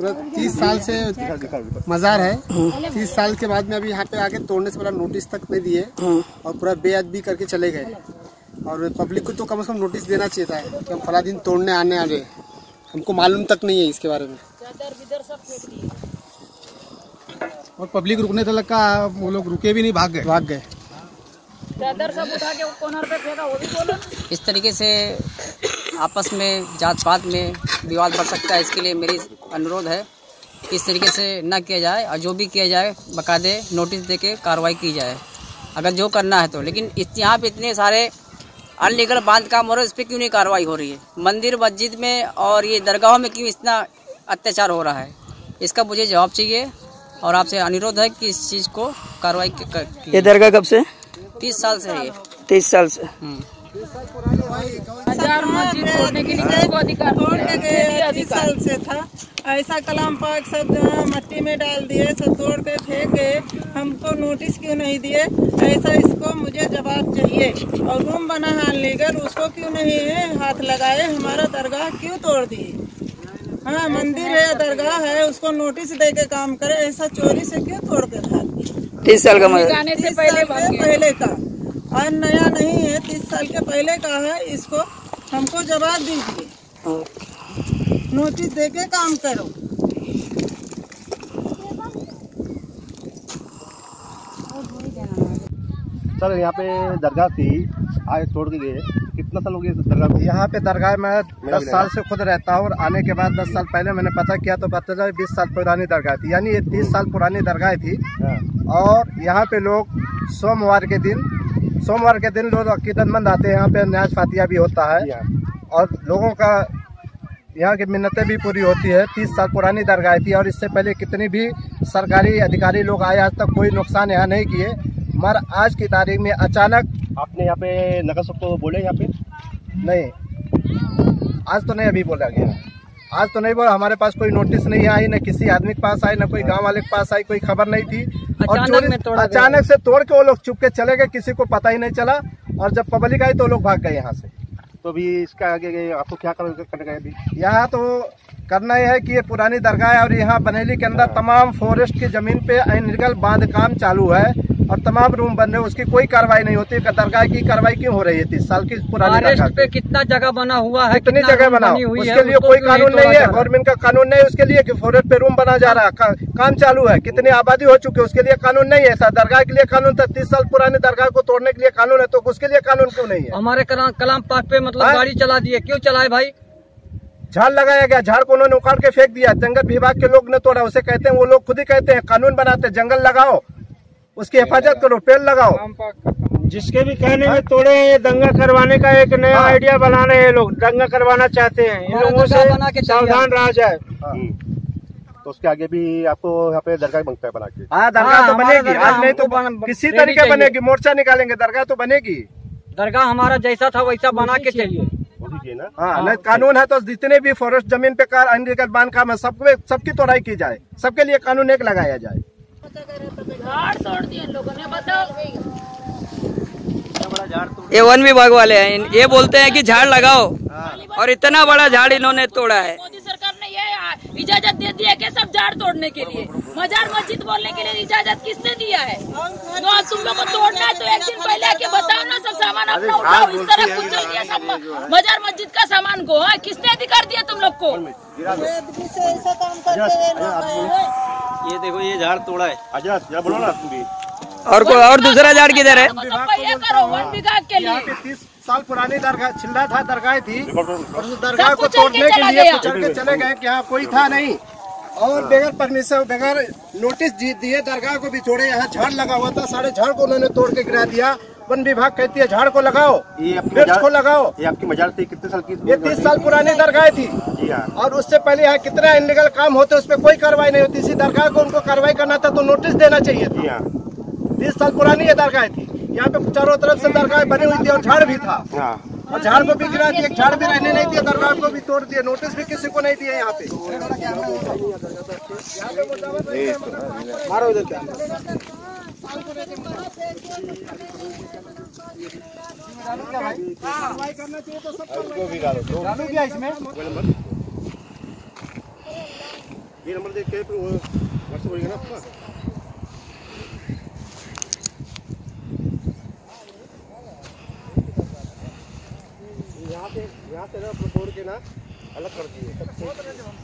पूरा 30 साल से मज़ार है। 30 साल के बाद में अभी यहाँ पे आके तोड़ने से बड़ा नोटिस तक नहीं दिए और पूरा बेअदबी करके चले गए। और पब्लिक को तो कम से कम नोटिस देना चाहिए था कि हम फला दिन तोड़ने आने आ गए, हमको मालूम तक नहीं है इसके बारे में। और पब्लिक रुकने तक का वो लोग रुके भी नहीं, भाग गए। सब उठा के कॉर्नर पे फेंका, वो भी बोला। इस तरीके से आपस में जात पात में विवाद बढ़ सकता है, इसके लिए मेरी अनुरोध है इस तरीके से न किया जाए और जो भी किया जाए बाकायदे नोटिस दे के कार्रवाई की जाए अगर जो करना है तो। लेकिन यहाँ पे इतने सारे अनलीगल बांध काम हो रहे हैं, इस पर क्यों नहीं कार्रवाई हो रही है? मंदिर मस्जिद में और ये दरगाह में क्यों इतना अत्याचार हो रहा है? इसका मुझे जवाब चाहिए और आपसे अनुरोध है कि इस चीज़ को कार्रवाई। ये दरगाह कब से? 30 साल से है ये। 30 साल से मस्जिद तोड़ने के लिए अधिकार तोड़ने 30 साल से था। ऐसा कलाम पाक सब मट्टी में डाल दिए, सब तोड़ के फेंक गए, हमको नोटिस क्यों नहीं दिए? ऐसा इसको मुझे जवाब चाहिए। और रूम बना हाल लेकर उसको क्यों नहीं हाथ लगाए? हमारा दरगाह क्यों तोड़ दिए? हाँ, मंदिर है, दरगाह है, उसको नोटिस दे के काम करे। ऐसा चोरी से क्यों तोड़ के था? 30 साल का मज़ा जाने से पहले का और नया नहीं है, 30 साल के पहले का है। इसको हमको जवाब दीजिए, नोटिस दे के काम करो। सर यहाँ पे दरगाह थी, आज तोड़ के गए। कितना साल हो गया दरगाह को? यहाँ पे दरगाह में 10 साल से खुद रहता हूँ और आने के बाद 10 साल पहले मैंने पता किया तो पता चला 20 साल पुरानी दरगाह थी, यानी ये 30 साल पुरानी दरगाह थी। और यहाँ पे लोग सोमवार के दिन लोग अकीदतमंद आते हैं, यहाँ पे न्याज फातिया भी होता है और लोगों का यहाँ की मिन्नतें भी पूरी होती है। 30 साल पुरानी दरगाह थी और इससे पहले कितनी भी सरकारी अधिकारी लोग आए, आज तक कोई नुकसान यहाँ नहीं किए। मगर आज की तारीख में अचानक आपने यहाँ पे नगर सब को बोले, यहाँ पे नहीं, आज तो नहीं अभी बोला गया, आज तो नहीं बोला। हमारे पास कोई नोटिस नहीं आई, न किसी आदमी के पास आई, न कोई गांव वाले के पास आई, कोई खबर नहीं थी। और अचानक से तोड़ के वो लोग चुप के चले गए, किसी को पता ही नहीं चला। और जब पब्लिक आई तो लोग भाग गए यहाँ से। तो अभी इसका आगे आपको क्या करना है? अभी यहाँ तो करना यह है कि ये पुरानी दरगाह है और यहाँ बनेली के अंदर तमाम फॉरेस्ट की जमीन पे अनलीगल बांध काम चालू है और तमाम रूम बन रहे, उसकी कोई कार्रवाई नहीं होती। दरगाह की कार्रवाई क्यों हो रही है? 30 साल की पुरानी दरगाह पे कितना जगह बना हुआ है, कितनी जगह बना हुई है, उसके लिए कोई कानून नहीं है। गवर्नमेंट का कानून नहीं है उसके लिए कि फॉरेस्ट पे रूम बना जा रहा है, काम चालू है। कितनी आबादी हो चुकी है उसके लिए कानून नहीं है। दरगाह के लिए कानून था, 30 साल पुराने दरगाह को तोड़ने के लिए कानून है, तो उसके लिए कानून क्यों नहीं है? हमारे कलाम पाक पे मतलब गाड़ी चला दी है, क्यों चलाए भाई? झाड़ लगाया गया, झाड़ को उन्होंने उखाड़ के फेंक दिया, जंगल विभाग के लोग ने तोड़ा। उसे कहते हैं, वो लोग खुद ही कहते हैं कानून बनाते, जंगल लगाओ, उसकी हिफाजत करो, पेड़ लगाओ। जिसके भी कहने में तोड़े, दंगा करवाने का एक नया आइडिया बनाना है, लोग दंगा करवाना चाहते हैं। इन लोगों से सावधान रहा जाए। तो उसके आगे भी आपको यहाँ पे दरगाह बनता है बना के? हाँ, दरगाह तो बनेगी, आज नहीं तो किसी तरीके बनेगी, मोर्चा निकालेंगे, दरगाह तो बनेगी। दरगाह हमारा जैसा था वैसा बना के चाहिए ना। हाँ, कानून है तो जितने भी फॉरेस्ट जमीन पे अनलीगल बांध काम है सबकी तोड़ाई की जाए, सबके लिए कानून एक लगाया जाए। ये वन विभाग वाले हैं, ये बोलते हैं कि झाड़ लगाओ और इतना बड़ा झाड़ इन्होंने तोड़ा है। मोदी सरकार ने ये इजाजत दे दी है कि सब झाड़ तोड़ने के लिए, मजार मस्जिद बोलने के लिए इजाजत किसने दिया है? तो आप तुम लोग को तोड़ना है तो एक दिन पहले आके बताओ ना, सब सामान अपना उठाओ। इस तरह कुछ नहीं दिया, सब मजार मस्जिद का सामान को है, किसने अधिकार दिया तुम लोग को? ऐसा काम करते, ये देखो ये झाड़ तोड़ा है। आजाद बोलो ना तुम भी। और दूसरा झाड़ किधर है? यहाँ पे 30 साल पुरानी दरगाह छिल्ला था, दरगाह थी और उस दरगाह को तोड़ने के लिए कुचल के चले गए कि यहाँ कोई था नहीं। और बगैर परमिशन, बगैर नोटिस दिए दरगाह को भी तोड़े। यहाँ झाड़ लगा हुआ था, सारे झाड़ को उन्होंने तोड़ के गिरा दिया। वन विभाग कहती है झाड़ को लगाओ, पेड़ को लगाओ। ये आपकी मजार थी, कितने साल की? ये 30 साल पुरानी दरगाह थी और उससे पहले यहाँ कितना इनलीगल काम होते उस पर कोई कार्रवाई नहीं होती। इसी दरगाह को उनको कार्रवाई करना था तो नोटिस देना चाहिए था। 30 साल पुरानी ये दरगाह थी, यहाँ पे चारों तरफ से दरगाह बनी हुई थी और झाड़ भी था और झाड़ को भी गिरा दिया, झाड़ भी रहने नहीं दिया, दरगाह को भी तोड़ दिया, नोटिस भी किसी को नहीं दिया। यहाँ पे ये नंबर देख के व्हाट्सएप होगा ना आपका। यहाँ पे ना तोड़ के ना अलग कर दिए।